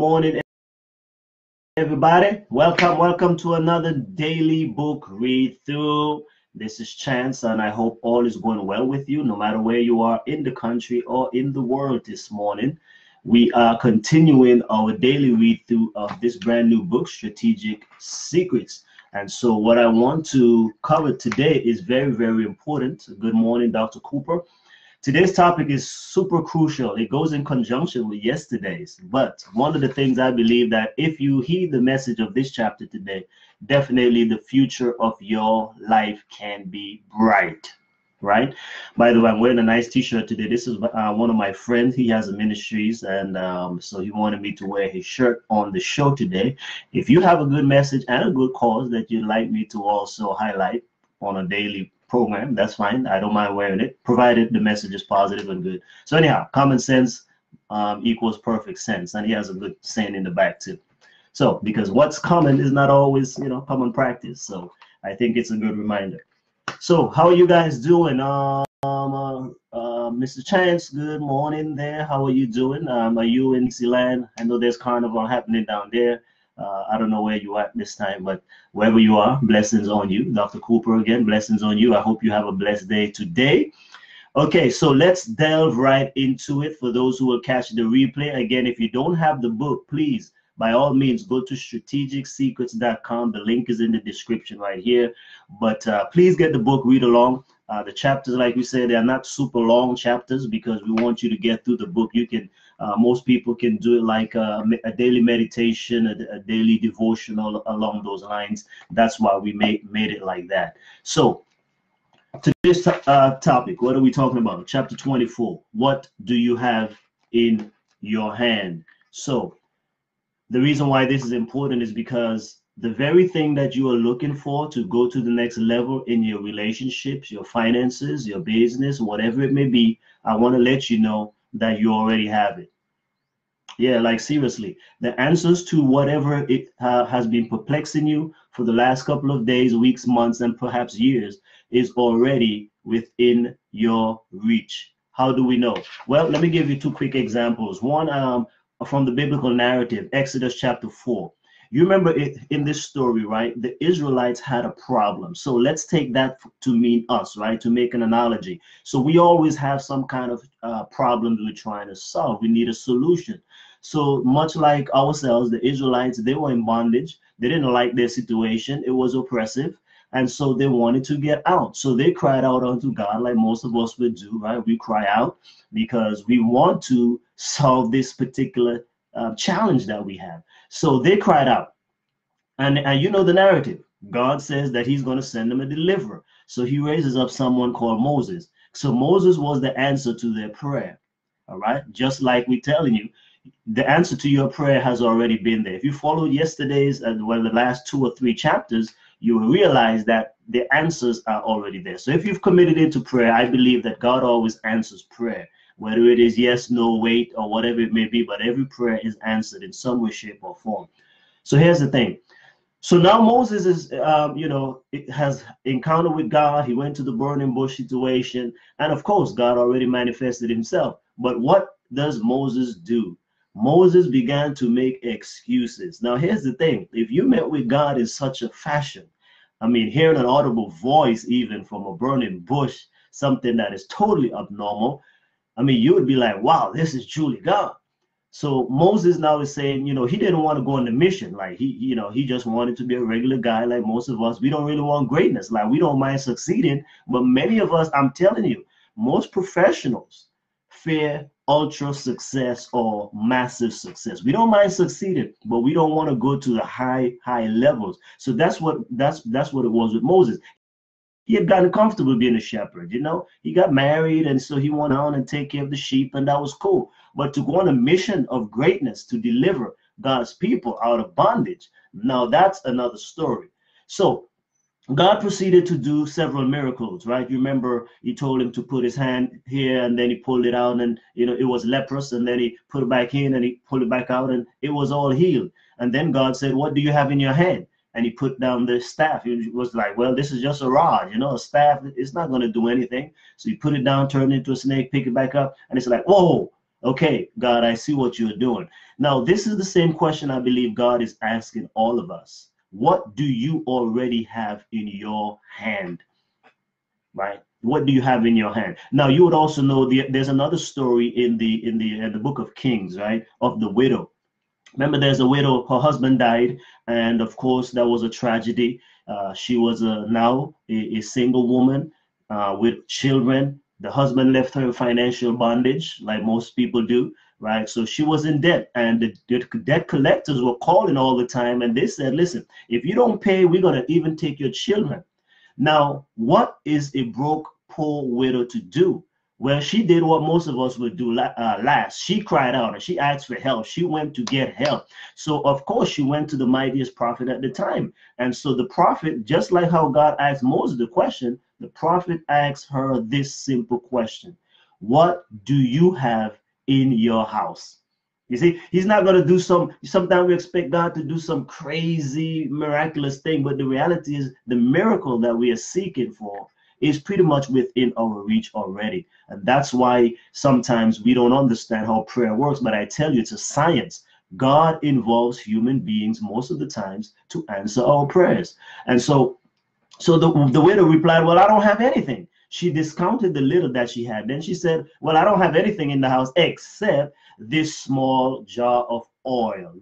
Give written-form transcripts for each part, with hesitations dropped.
Morning, everybody. Welcome to another daily book read through. This is Chance, and I hope all is going well with you, no matter where you are in the country or in the world this morning. We are continuing our daily read through of this brand new book, Strategic Secrets. And so what I want to cover today is very, very important. Good morning, Dr. Cooper. Today's topic is super crucial. It goes in conjunction with yesterday's, but one of the things I believe that if you heed the message of this chapter today, definitely the future of your life can be bright, right? By the way, I'm wearing a nice t-shirt today. This is one of my friends. He has a ministries, and so he wanted me to wear his shirt on the show today. If you have a good message and a good cause that you'd like me to also highlight on a daily basis, program, that's fine. I don't mind wearing it, provided the message is positive and good. So anyhow, common sense equals perfect sense, and he has a good saying in the back too. So because what's common is not always, you know, common practice. So I think it's a good reminder. So how are you guys doing? Mr. Chance, good morning there. How are you doing? Are you in Zealand? I know there's carnival happening down there. I don't know where you are at this time, but wherever you are, blessings on you. Dr. Cooper, again, blessings on you. I hope you have a blessed day today. Okay, so let's delve right into it for those who will catch the replay. Again, if you don't have the book, please, by all means, go to strategicsecrets.com. The link is in the description right here. But please get the book, read along. The chapters, like we said, they are not super long chapters because we want you to get through the book. You can, most people can do it like a daily meditation, a daily devotional along those lines. That's why we made it like that. So today's topic, what are we talking about? Chapter 24, what do you have in your hand? So the reason why this is important is because the very thing that you are looking for to go to the next level in your relationships, your finances, your business, whatever it may be, I want to let you know that you already have it. Yeah, like seriously, the answers to whatever it has been perplexing you for the last couple of days, weeks, months, and perhaps years is already within your reach. How do we know? Well, let me give you two quick examples. One from the biblical narrative, Exodus chapter 4. You remember it, in this story, right? The Israelites had a problem. So let's take that to mean us, right? To make an analogy. So we always have some kind of problems we're trying to solve. We need a solution. So much like ourselves, the Israelites, they were in bondage. They didn't like their situation. It was oppressive. And so they wanted to get out. So they cried out unto God like most of us would do, right? We cry out because we want to solve this particular challenge that we have. So they cried out, and you know the narrative. God says that he's going to send them a deliverer. So he raises up someone called Moses. So Moses was the answer to their prayer. All right. Just like we're telling you, the answer to your prayer has already been there. If you followed yesterday's and well, the last 2 or 3 chapters, you will realize that the answers are already there. So if you've committed into prayer, I believe that God always answers prayer. Whether it is yes, no, wait, or whatever it may be, but every prayer is answered in some way, shape, or form. So here's the thing. So now Moses is, you know, it has encountered with God. He went to the burning bush situation. And of course, God already manifested himself. But what does Moses do? Moses began to make excuses. Now, here's the thing. If you met with God in such a fashion, I mean, hearing an audible voice, even from a burning bush, something that is totally abnormal, I mean, you would be like, wow, this is truly God. So Moses now is saying, you know, he didn't want to go on the mission. Like he just wanted to be a regular guy like most of us. We don't really want greatness. Like we don't mind succeeding. But many of us, I'm telling you, most professionals fear ultra success or massive success. We don't mind succeeding, but we don't want to go to the high levels. So that's what it was with Moses. He had gotten comfortable being a shepherd, you know. He got married, and so he went on and take care of the sheep, and that was cool. But to go on a mission of greatness to deliver God's people out of bondage, now that's another story. So God proceeded to do several miracles, right? You remember he told him to put his hand here, and then he pulled it out, and, you know, it was leprous, and then he put it back in, and he pulled it back out, and it was all healed. And then God said, what do you have in your hand? And he put down the staff. He was like, well, this is just a rod, you know, a staff. It's not going to do anything. So he put it down, turned it into a snake, pick it back up. And it's like, whoa, Okay, God, I see what you're doing. Now, this is the same question I believe God is asking all of us. What do you already have in your hand? Right? What do you have in your hand? Now, you would also know there's another story in the book of Kings, right, of the widow. Remember, there's a widow, her husband died, and of course, that was a tragedy. She was now a single woman with children. The husband left her in financial bondage, like most people do, right? So she was in debt, and the debt collectors were calling all the time, and they said, listen, if you don't pay, we're going to even take your children. Now, what is a broke, poor widow to do? Well, she did what most of us would do last. She cried out, and she asked for help. She went to get help. So, of course, she went to the mightiest prophet at the time. And so the prophet, just like how God asked Moses the question, the prophet asked her this simple question: what do you have in your house? You see, he's not going to do sometimes we expect God to do some crazy, miraculous thing, but the reality is the miracle that we are seeking for is pretty much within our reach already. And that's why sometimes we don't understand how prayer works, but I tell you, it's a science. God involves human beings most of the times to answer our prayers. And so the widow replied, well, I don't have anything. She discounted the little that she had. Then she said, well, I don't have anything in the house except this small jar of oil.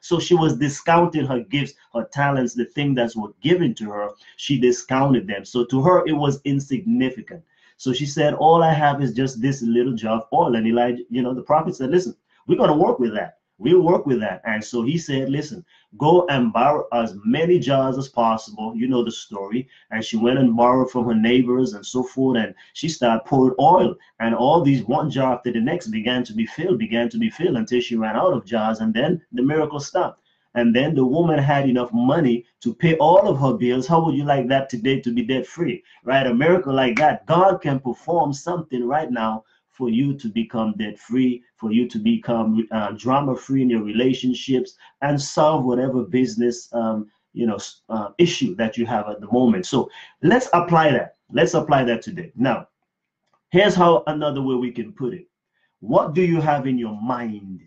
So she was discounting her gifts, her talents, the thing that was given to her. She discounted them. So to her, it was insignificant. So she said, all I have is just this little jar of oil. And Elijah, the prophet said, listen, we're going to work with that. We'll work with that. And so he said, listen, go and borrow as many jars as possible. You know the story. And she went and borrowed from her neighbors and so forth. And she started pouring oil. And all these, one jar after the next, began to be filled until she ran out of jars. And then the miracle stopped. And then the woman had enough money to pay all of her bills. How would you like that today, to be debt free? Right? A miracle like that. God can perform something right now for you to become debt-free, for you to become drama-free in your relationships, and solve whatever business issue that you have at the moment. So let's apply that. Let's apply that today. Now, here's how another way we can put it. What do you have in your mind?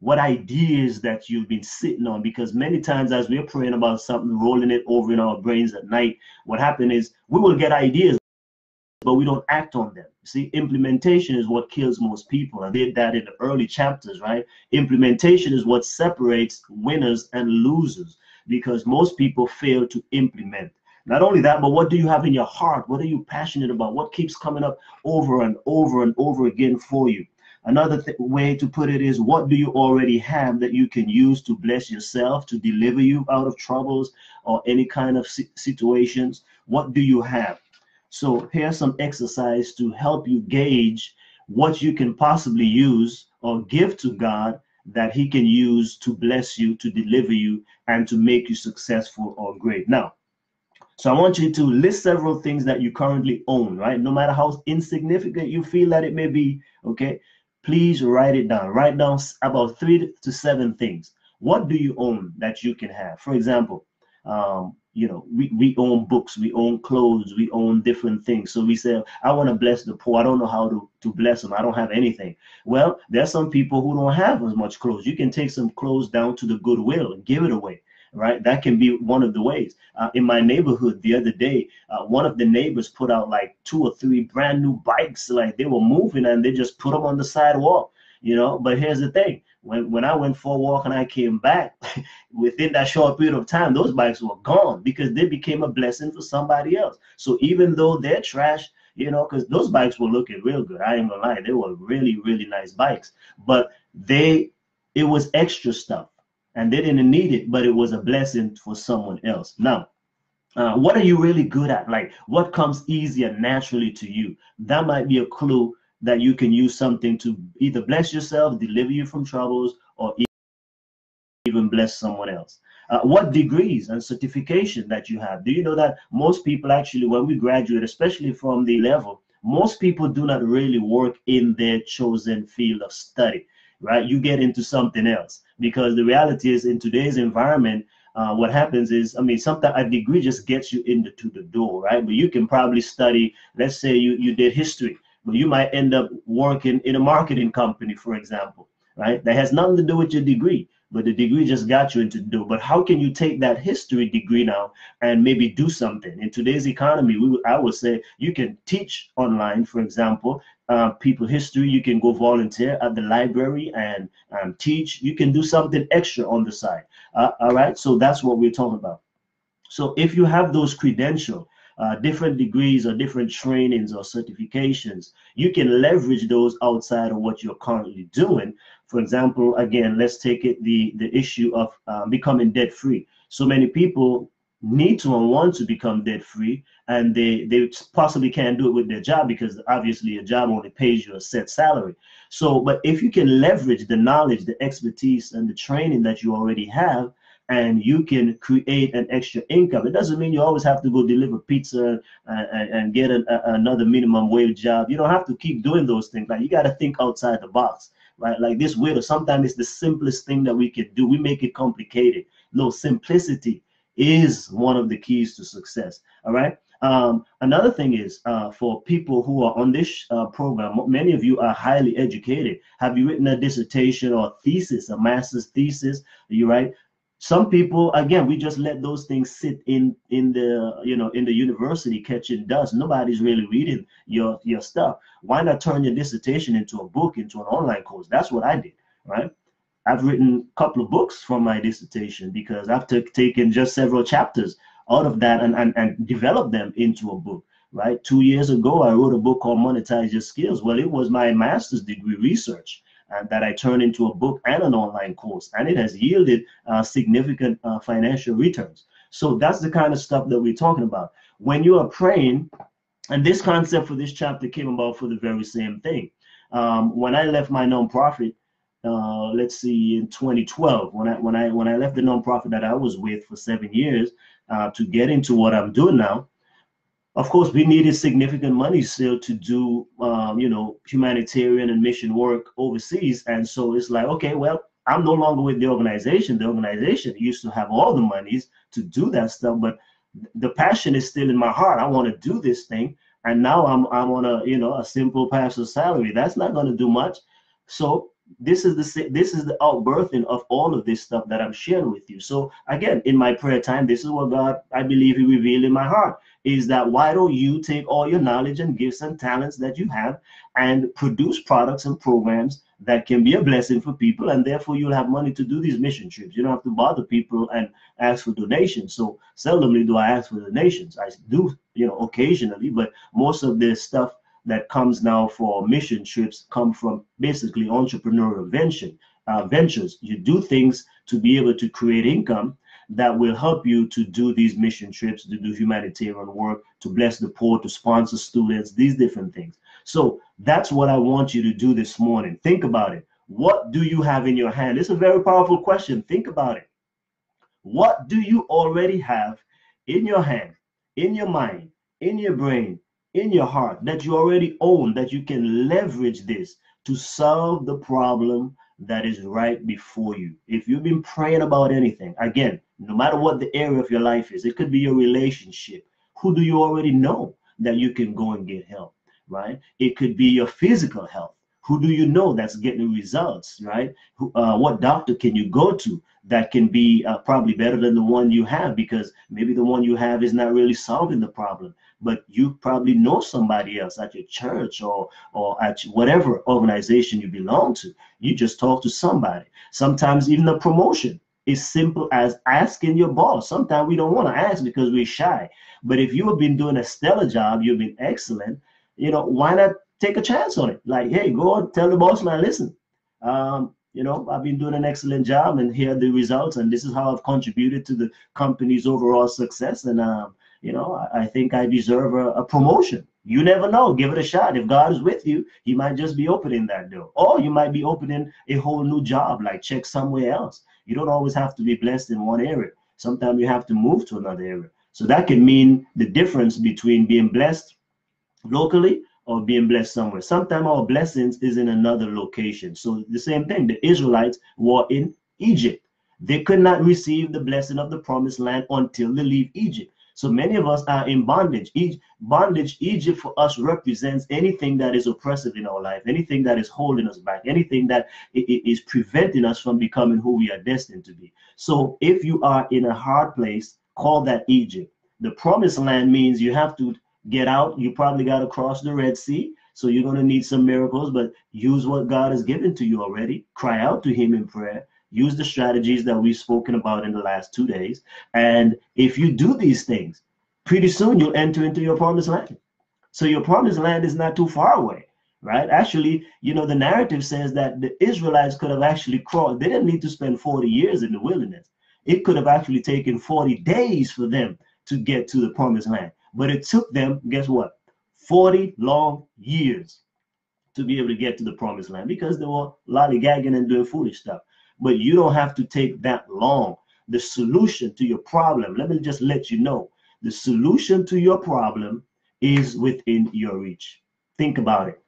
What ideas that you've been sitting on? Because many times as we're praying about something, rolling it over in our brains at night, what happens is we will get ideas, but we don't act on them. See, implementation is what kills most people. I did that in the early chapters, right? Implementation is what separates winners and losers, because most people fail to implement. Not only that, but what do you have in your heart? What are you passionate about? What keeps coming up over and over and over again for you? Another way to put it is, what do you already have that you can use to bless yourself, to deliver you out of troubles or any kind of situations? What do you have? So here's some exercise to help you gauge what you can possibly use or give to God that he can use to bless you, to deliver you, and to make you successful or great. Now, so I want you to list several things that you currently own, right? No matter how insignificant you feel that it may be, okay? Please write it down. Write down about 3 to 7 things. What do you own that you can have? For example, we own books, we own clothes, we own different things. So we say, I want to bless the poor. I don't know how to bless them. I don't have anything. Well, there's some people who don't have as much clothes. You can take some clothes down to the Goodwill and give it away, right? That can be one of the ways. In my neighborhood the other day, one of the neighbors put out like 2 or 3 brand new bikes. Like, they were moving and they just put them on the sidewalk, But here's the thing. When I went for a walk and I came back, within that short period of time, those bikes were gone, because they became a blessing for somebody else. So even though they're trash, because those bikes were looking real good. I ain't gonna lie. They were really, really nice bikes, but it was extra stuff and they didn't need it, but it was a blessing for someone else. Now, what are you really good at? Like, what comes easy and naturally to you? That might be a clue that you can use something to either bless yourself, deliver you from troubles, or even bless someone else. What degrees and certification that you have? Do you know that most people actually, when we graduate, especially from the level, most people do not really work in their chosen field of study, right? You get into something else, because the reality is, in today's environment, what happens is, sometimes a degree just gets you into the door, right? But you can probably study, let's say you did history, you might end up working in a marketing company, for example, right? That has nothing to do with your degree, but the degree just got you into the door. But how can you take that history degree now and maybe do something? In today's economy, I would say you can teach online, for example, people history. You can go volunteer at the library and teach. You can do something extra on the side. All right. So that's what we're talking about. So if you have those credentials, different degrees or different trainings or certifications, you can leverage those outside of what you're currently doing. For example, again, let's take it the issue of becoming debt free. So many people need to and want to become debt free, and they possibly can't do it with their job, because obviously a job only pays you a set salary. So, but if you can leverage the knowledge, the expertise, and the training that you already have, and you can create an extra income. It doesn't mean you always have to go deliver pizza and get another minimum wage job. You don't have to keep doing those things. Like, you got to think outside the box, right? Like this widow, sometimes it's the simplest thing that we can do. We make it complicated. No, simplicity is one of the keys to success. All right. Another thing is for people who are on this program, many of you are highly educated. Have you written a dissertation or thesis, a master's thesis? You right? Some people, again, we just let those things sit in the university catching dust. Nobody's really reading your stuff. Why not turn your dissertation into a book, into an online course? That's what I did, right? I've written a couple of books from my dissertation, because I've taken just several chapters out of that and developed them into a book, right? 2 years ago, I wrote a book called Monetize Your Skills. Well, it was my master's degree research and that I turned into a book and an online course, and it has yielded significant financial returns. So that's the kind of stuff that we're talking about. When you are praying, and this concept for this chapter came about for the very same thing. When I left my nonprofit, let's see, in 2012, when I left the nonprofit that I was with for 7 years to get into what I'm doing now, of course, we needed significant money still to do, humanitarian and mission work overseas. And so it's like, okay, well, I'm no longer with the organization. The organization used to have all the monies to do that stuff, but the passion is still in my heart. I want to do this thing. And now I'm on a simple pastor's salary. That's not going to do much. So this is the outbirthing of all of this stuff that I'm sharing with you. So again, in my prayer time, this is what God, I believe He revealed in my heart, is that why don't you take all your knowledge and gifts and talents that you have and produce products and programs that can be a blessing for people, and therefore you'll have money to do these mission trips. You don't have to bother people and ask for donations. So seldomly do I ask for donations. I do, occasionally, but most of the stuff that comes now for mission trips come from basically entrepreneurial ventures. You do things to be able to create income that will help you to do these mission trips, to do humanitarian work, to bless the poor, to sponsor students, these different things. So that's what I want you to do this morning. Think about it. What do you have in your hand? It's a very powerful question. Think about it. What do you already have in your hand, in your mind, in your brain, in your heart, that you already own, that you can leverage this to solve the problem that is right before you? If you've been praying about anything, again, no matter what the area of your life is, it could be your relationship. Who do you already know that you can go and get help, right? It could be your physical health. Who do you know that's getting results, right? What doctor can you go to that can be probably better than the one you have, because maybe the one you have is not really solving the problem, but you probably know somebody else at your church or at whatever organization you belong to. You just talk to somebody. Sometimes even a promotion is simple as asking your boss. Sometimes we don't want to ask because we're shy, but if you have been doing a stellar job, you've been excellent, why not take a chance on it? Like, hey, go and tell the boss, man, listen, I've been doing an excellent job, and here are the results, and this is how I've contributed to the company's overall success, and I think I deserve a promotion. You never know. Give it a shot. If God is with you, He might just be opening that door, or you might be opening a whole new job, like check somewhere else. You don't always have to be blessed in one area. Sometimes you have to move to another area. So that can mean the difference between being blessed locally or being blessed somewhere. Sometimes our blessings is in another location. So the same thing, the Israelites were in Egypt. They could not receive the blessing of the promised land until they leave Egypt. So many of us are in bondage. Egypt for us represents anything that is oppressive in our life, anything that is holding us back, anything that is preventing us from becoming who we are destined to be. So if you are in a hard place, call that Egypt. The promised land means you have to get out. You probably got to cross the Red Sea. So you're going to need some miracles, but use what God has given to you already. Cry out to him in prayer. Use the strategies that we've spoken about in the last 2 days. And if you do these things, pretty soon you'll enter into your promised land. So your promised land is not too far away, right? Actually, you know, the narrative says that the Israelites could have actually crawled. They didn't need to spend 40 years in the wilderness. It could have actually taken 40 days for them to get to the promised land. But it took them, guess what? 40 long years to be able to get to the promised land because they were lollygagging and doing foolish stuff. But you don't have to take that long. The solution to your problem, let me just let you know, the solution to your problem is within your reach. Think about it.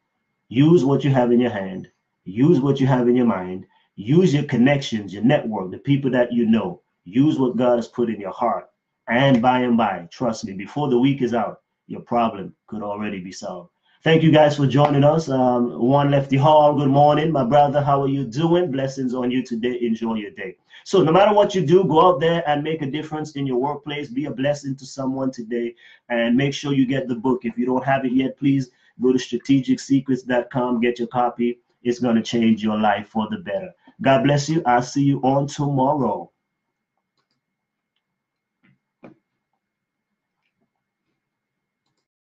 Use what you have in your hand. Use what you have in your mind. Use your connections, your network, the people that you know. Use what God has put in your heart. And by, trust me, before the week is out, your problem could already be solved. Thank you guys for joining us. One Lefty Hall, good morning. My brother, how are you doing? Blessings on you today. Enjoy your day. So no matter what you do, go out there and make a difference in your workplace. Be a blessing to someone today. And make sure you get the book. If you don't have it yet, please go to strategicsecrets.com. Get your copy. It's going to change your life for the better. God bless you. I'll see you on tomorrow.